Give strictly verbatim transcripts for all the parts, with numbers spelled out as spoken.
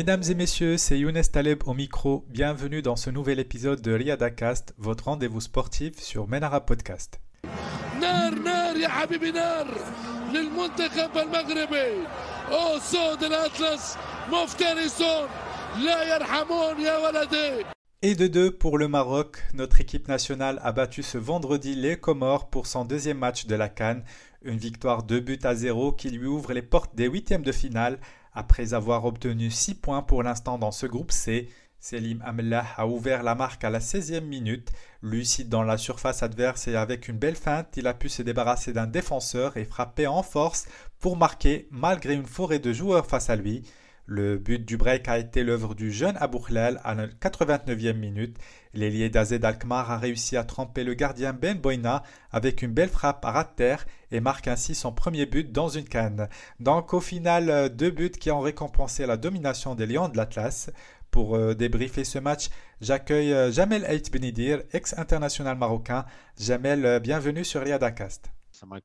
Mesdames et messieurs, c'est Younes Taleb au micro. Bienvenue dans ce nouvel épisode de Riyadacast, votre rendez-vous sportif sur Menara Podcast. نار نار يا حبيبي نار للمنتخب المغربي او سود الأطلس مفترسون لا يرحمون يا ولدي. Et de deux pour le Maroc, notre équipe nationale a battu ce vendredi les Comores pour son deuxième match de la CAN. Une victoire deux buts à zéro qui lui ouvre les portes des huitièmes de finale après avoir obtenu six points pour l'instant dans ce groupe C. Selim Amella a ouvert la marque à la seizième minute. Lucide dans la surface adverse et avec une belle feinte, il a pu se débarrasser d'un défenseur et frapper en force pour marquer malgré une forêt de joueurs face à lui. Le but du break a été l'œuvre du jeune Aboukhlal à la quatre-vingt-neuvième minute. L'ailier d'A Z Alkmaar a réussi à tremper le gardien Ben Boyna avec une belle frappe à ras de terre et marque ainsi son premier but dans une canne. Donc au final, deux buts qui ont récompensé la domination des Lions de l'Atlas. Pour euh, débriefer ce match, j'accueille euh, Jamal Aït Ben Idir, ex-international marocain. Jamal, euh, bienvenue sur Riyadacast.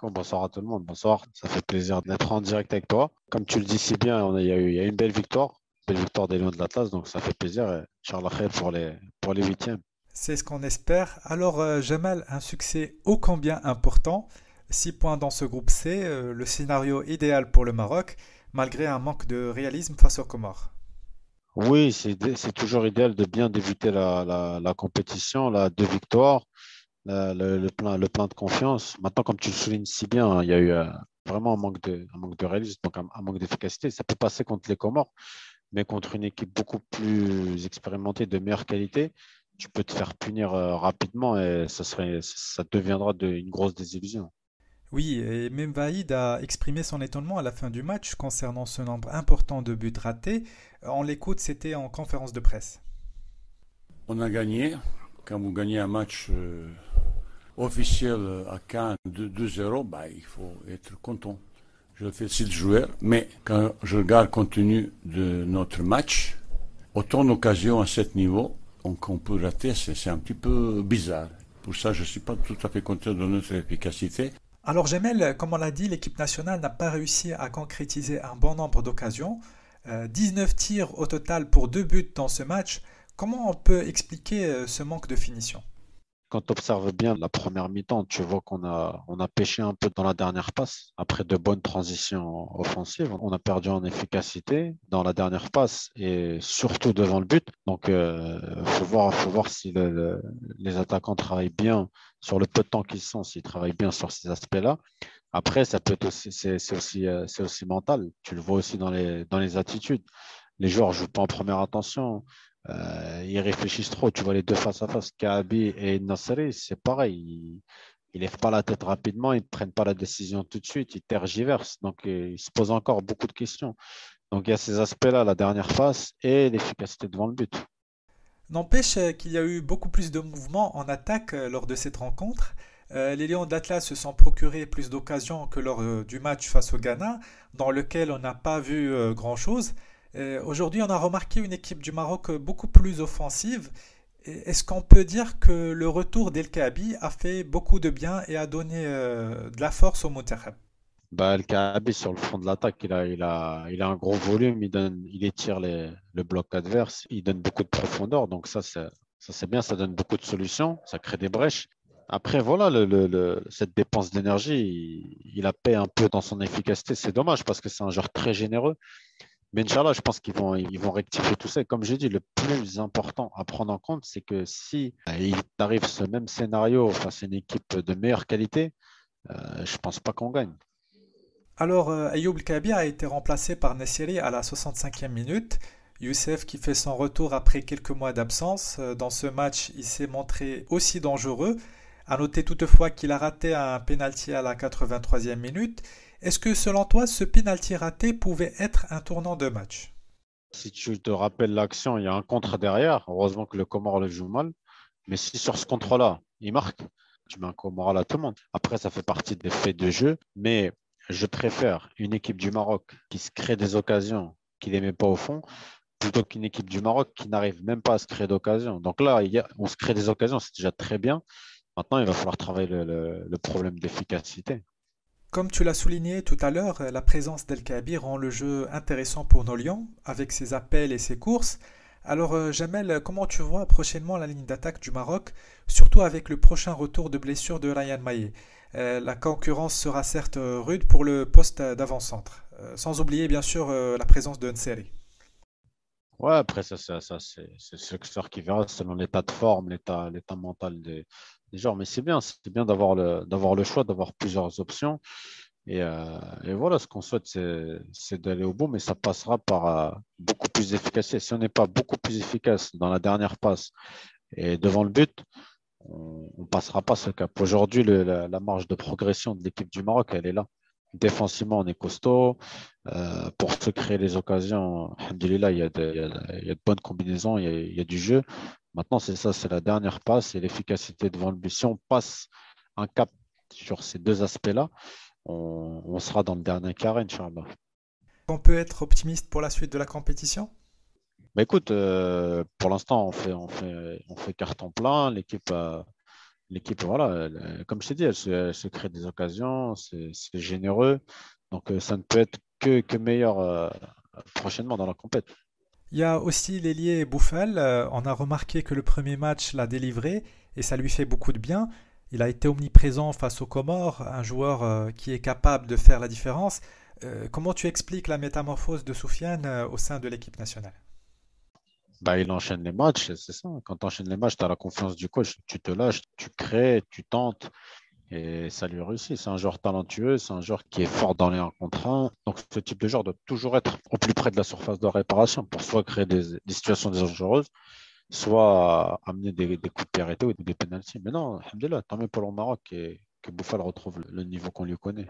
Bonsoir à tout le monde, bonsoir. Ça fait plaisir d'être en direct avec toi. Comme tu le dis si bien, il y, y a une belle victoire, belle victoire des Lions de l'Atlas, donc ça fait plaisir. Inch'Allah khair pour les pour les huitièmes. C'est ce qu'on espère. Alors euh, Jamal, un succès ô combien important. six points dans ce groupe C, euh, le scénario idéal pour le Maroc, malgré un manque de réalisme face aux Comores. Oui, c'est, c'est toujours idéal de bien débuter la, la, la compétition, la deux victoires, la, le, le, plein, le plein de confiance. Maintenant, comme tu le soulignes si bien, il y a eu euh, vraiment un manque de, un manque de réalisme, donc un, un manque d'efficacité. Ça peut passer contre les Comores, mais contre une équipe beaucoup plus expérimentée, de meilleure qualité, tu peux te faire punir euh, rapidement et ça, serait, ça deviendra de, une grosse désillusion. Oui, et même Vahid a exprimé son étonnement à la fin du match concernant ce nombre important de buts ratés. On l'écoute, c'était en conférence de presse. On a gagné. Quand vous gagnez un match euh, officiel à Cannes deux zéro, bah, il faut être content. Je le félicite le joueur, mais quand je regarde compte tenu de notre match, autant d'occasions à ce niveau qu'on peut rater, c'est, c'est un petit peu bizarre. Pour ça, je ne suis pas tout à fait content de notre efficacité. Alors Jamal, comme on l'a dit, l'équipe nationale n'a pas réussi à concrétiser un bon nombre d'occasions. Euh, dix-neuf tirs au total pour deux buts dans ce match. Comment on peut expliquer ce manque de finition ? Quand tu observes bien la première mi-temps, tu vois qu'on a, on a pêché un peu dans la dernière passe. Après de bonnes transitions offensives, on a perdu en efficacité dans la dernière passe et surtout devant le but. Donc, euh, faut voir, faut voir si le, le, les attaquants travaillent bien sur le peu de temps qu'ils sont, s'ils travaillent bien sur ces aspects-là. Après, ça peut être aussi, c'est, c'est aussi, c'est aussi mental. Tu le vois aussi dans les, dans les attitudes. Les joueurs jouent pas en première attention. Euh, ils réfléchissent trop, tu vois les deux face à face, Kaabi et En-Nesyri, c'est pareil, ils ne lèvent pas la tête rapidement, ils ne prennent pas la décision tout de suite, ils tergiversent, donc ils se posent encore beaucoup de questions. Donc il y a ces aspects-là, la dernière phase et l'efficacité devant le but. N'empêche qu'il y a eu beaucoup plus de mouvements en attaque lors de cette rencontre. Euh, les Lions de l'Atlas se sont procurés plus d'occasions que lors euh, du match face au Ghana, dans lequel on n'a pas vu euh, grand-chose. Aujourd'hui, on a remarqué une équipe du Maroc beaucoup plus offensive. Est-ce qu'on peut dire que le retour d'El Kaabi a fait beaucoup de bien et a donné euh, de la force au Monterrey? Bah, El Kaabi, sur le front de l'attaque, il a, il a, il a un gros volume, il, donne, il étire les, le bloc adverse, il donne beaucoup de profondeur, donc ça c'est, ça c'est bien, ça donne beaucoup de solutions, ça crée des brèches. Après, voilà, le, le, le, cette dépense d'énergie, il, il la paie un peu dans son efficacité, c'est dommage parce que c'est un joueur très généreux. Mais Inch'Allah, je pense qu'ils vont, ils vont rectifier tout ça. Et comme j'ai dit, le plus important à prendre en compte, c'est que si il arrive ce même scénario face à une équipe de meilleure qualité, euh, je ne pense pas qu'on gagne. Alors, Ayoub El Kaabi a été remplacé par En-Nesyri à la soixante-cinquième minute. Youssef qui fait son retour après quelques mois d'absence. Dans ce match, il s'est montré aussi dangereux. À noter toutefois qu'il a raté un pénalty à la quatre-vingt-troisième minute. Est-ce que selon toi, ce pénalty raté pouvait être un tournant de match? Si tu te rappelles l'action, il y a un contre derrière. Heureusement que le Comore le joue mal. Mais si sur ce contre-là, il marque, tu mets un Comore à tout le monde. Après, ça fait partie des faits de jeu. Mais je préfère une équipe du Maroc qui se crée des occasions, qui ne les met pas au fond, plutôt qu'une équipe du Maroc qui n'arrive même pas à se créer d'occasions. Donc là, il y a, on se crée des occasions, c'est déjà très bien. Maintenant, il va falloir travailler le, le, le problème d'efficacité. Comme tu l'as souligné tout à l'heure, la présence d'El Kaabi rend le jeu intéressant pour nos Lions, avec ses appels et ses courses. Alors Jamel, comment tu vois prochainement la ligne d'attaque du Maroc, surtout avec le prochain retour de blessure de Ryan Maier? Euh, La concurrence sera certes rude pour le poste d'avant-centre, euh, sans oublier bien sûr euh, la présence de En-Nesyri. Ouais, après ça, ça, ça c'est, c'est ce que qui verra selon l'état de forme, l'état, l'état mental des, des joueurs. Mais c'est bien, c'est bien d'avoir le, d'avoir le choix, d'avoir plusieurs options. Et, euh, et voilà, ce qu'on souhaite, c'est, c'est d'aller au bout, mais ça passera par euh, beaucoup plus d'efficacité. Si on n'est pas beaucoup plus efficace dans la dernière passe et devant le but, on ne passera pas ce cap. Aujourd'hui, le, la, la marge de progression de l'équipe du Maroc, elle est là. Défensivement, on est costaud. Euh, pour se créer les occasions, alhamdoulilah, il y a de, il y a de, il y a de bonnes combinaisons, il y a, il y a du jeu. Maintenant, c'est ça, c'est la dernière passe et l'efficacité devant le but. Si on passe un cap sur ces deux aspects-là, On, on sera dans le dernier carré, Inch'Allah. On peut être optimiste pour la suite de la compétition ? Bah écoute, euh, pour l'instant, on fait, on, fait, on fait carton plein. L'équipe, euh, l'équipe voilà, elle, comme je t'ai dit, elle se, elle se crée des occasions, c'est, c'est généreux. Donc, euh, ça ne peut être que, que meilleur euh, prochainement dans la compétition. Il y a aussi l'ailier Boufal. On a remarqué que le premier match l'a délivré et ça lui fait beaucoup de bien. Il a été omniprésent face aux Comores, un joueur qui est capable de faire la différence. Euh, comment tu expliques la métamorphose de Soufiane au sein de l'équipe nationale ? Bah, il enchaîne les matchs, c'est ça. Quand tu enchaînes les matchs, tu as la confiance du coach. Tu te lâches, tu crées, tu tentes et ça lui réussit. C'est un joueur talentueux, c'est un joueur qui est fort dans les un contre un. Donc, ce type de joueur doit toujours être au plus près de la surface de réparation pour soit créer des, des situations dangereuses, soit amener des, des coups de pied arrêtés ou des, des pénaltys. Mais non, alhamdoulilah, tant mieux pour le Maroc et que Boufal retrouve le niveau qu'on lui connaît.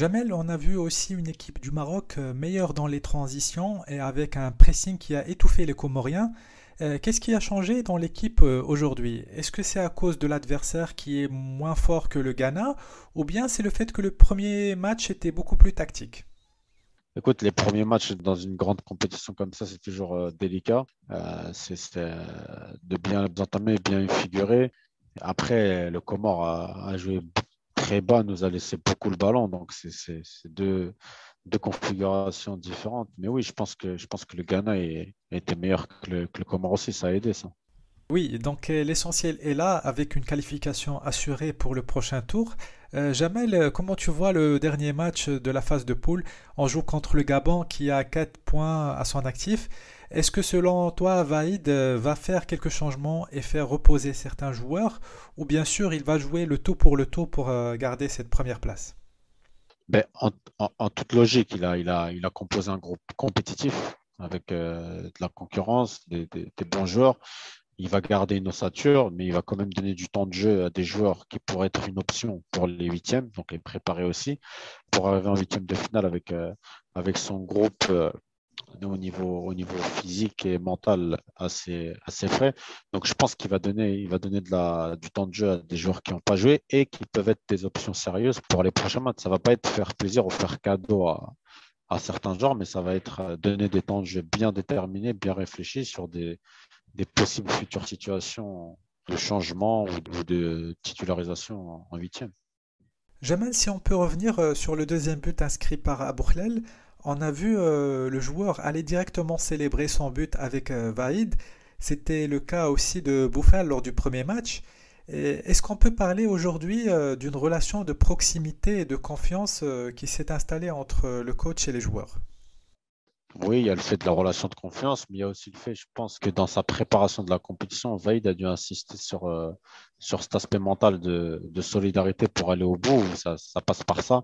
Jamel, on a vu aussi une équipe du Maroc meilleure dans les transitions et avec un pressing qui a étouffé les Comoriens. Qu'est-ce qui a changé dans l'équipe aujourd'hui ? Est-ce que c'est à cause de l'adversaire qui est moins fort que le Ghana ou bien c'est le fait que le premier match était beaucoup plus tactique ? Écoute, les premiers matchs dans une grande compétition comme ça, c'est toujours euh, délicat. Euh, c'est c'est euh, de bien les entamer, bien figurer. Après, le Comore a, a joué très bas, nous a laissé beaucoup le ballon. Donc, c'est, c'est, c'est deux, deux configurations différentes. Mais oui, je pense que, je pense que le Ghana est, était meilleur que le, que le Comore aussi. Ça a aidé, ça. Oui, donc l'essentiel est là, avec une qualification assurée pour le prochain tour. Euh, Jamel, comment tu vois le dernier match de la phase de poule ? On joue contre le Gabon qui a quatre points à son actif. Est-ce que selon toi, Vahid va faire quelques changements et faire reposer certains joueurs ? Ou bien sûr, il va jouer le tout pour le tout pour garder cette première place ? Ben, en, en, en toute logique, il a, il a, il a composé un groupe compétitif avec euh, de la concurrence, des, des, des bons joueurs. Il va garder une ossature, mais il va quand même donner du temps de jeu à des joueurs qui pourraient être une option pour les huitièmes, donc les préparer aussi, pour arriver en huitième de finale avec, euh, avec son groupe euh, au, niveau, au niveau physique et mental assez, assez frais. Donc je pense qu'il va donner, il va donner de la, du temps de jeu à des joueurs qui n'ont pas joué et qui peuvent être des options sérieuses pour les prochains matchs. Ça ne va pas être faire plaisir ou faire cadeau à, à certains joueurs, mais ça va être donner des temps de jeu bien déterminés, bien réfléchis sur des... des possibles futures situations de changement ou de titularisation en huitième. Jamel, si on peut revenir sur le deuxième but inscrit par Aboukhlal, on a vu le joueur aller directement célébrer son but avec Vahid. C'était le cas aussi de Boufal lors du premier match. Et est-ce qu'on peut parler aujourd'hui d'une relation de proximité et de confiance qui s'est installée entre le coach et les joueurs ? Oui, il y a le fait de la relation de confiance, mais il y a aussi le fait, je pense, que dans sa préparation de la compétition, Vahid a dû insister sur, euh, sur cet aspect mental de, de solidarité pour aller au bout. Ça, ça passe par ça.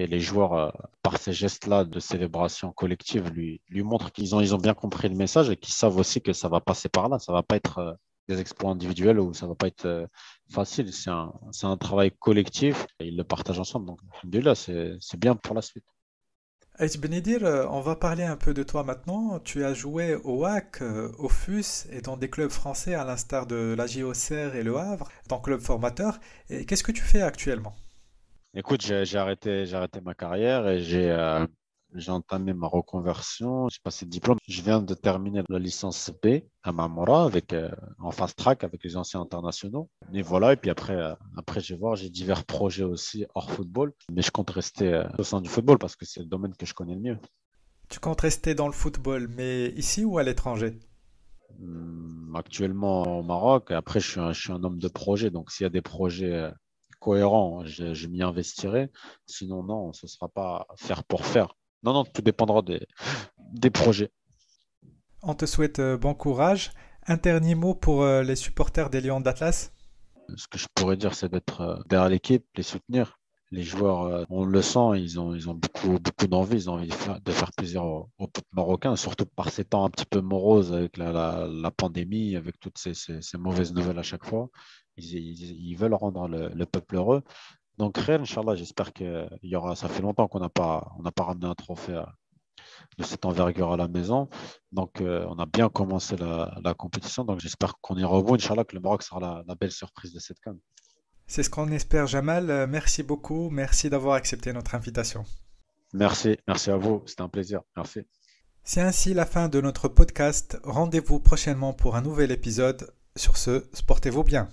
Et les joueurs, euh, par ces gestes-là de célébration collective, lui, lui montrent qu'ils ont, ils ont bien compris le message et qu'ils savent aussi que ça va passer par là. Ça ne va pas être euh, des exploits individuels ou ça ne va pas être euh, facile. C'est un, c'est un travail collectif et ils le partagent ensemble. Donc, alhamdoulilah, c'est, c'est bien pour la suite. Aït Ben Idir, on va parler un peu de toi maintenant. Tu as joué au W A C, au F U S et dans des clubs français à l'instar de la J O C R et le Havre, dans club formateur. Et qu'est-ce que tu fais actuellement ? Écoute, j'ai, j'ai, arrêté, j'ai arrêté ma carrière et j'ai, euh, J'ai entamé ma reconversion, j'ai passé le diplôme. Je viens de terminer la licence B à Mamora avec, euh, en fast track avec les anciens internationaux. Et voilà, et puis après, euh, après je vais voir, j'ai divers projets aussi hors football. Mais je compte rester euh, au sein du football parce que c'est le domaine que je connais le mieux. Tu comptes rester dans le football, mais ici ou à l'étranger ? Hum, actuellement au Maroc. Après, je suis, un, je suis un homme de projet. Donc, s'il y a des projets... Euh, cohérent, je, je m'y investirai. Sinon, non, ce ne sera pas faire pour faire. Non, non, tout dépendra des, des projets. On te souhaite bon courage. Un dernier mot pour les supporters des Lions de l'Atlas ? Ce que je pourrais dire, c'est d'être derrière l'équipe, les soutenir. Les joueurs, on le sent, ils ont, ils ont beaucoup, beaucoup d'envie, ils ont envie de faire, de faire plaisir aux, aux Marocains, surtout par ces temps un petit peu moroses avec la, la, la pandémie, avec toutes ces, ces, ces mauvaises nouvelles à chaque fois. Ils, ils, ils veulent rendre le, le peuple heureux. Donc, rien, Inch'Allah, j'espère qu'il y aura. Ça fait longtemps qu'on n'a pas, on n'a pas ramené un trophée à, de cette envergure à la maison. Donc, euh, on a bien commencé la, la compétition. Donc, j'espère qu'on ira au bout. Inch'Allah, que le Maroc sera la, la belle surprise de cette CAN. C'est ce qu'on espère, Jamal. Merci beaucoup. Merci d'avoir accepté notre invitation. Merci. Merci à vous. C'était un plaisir. Merci. C'est ainsi la fin de notre podcast. Rendez-vous prochainement pour un nouvel épisode. Sur ce, portez-vous bien.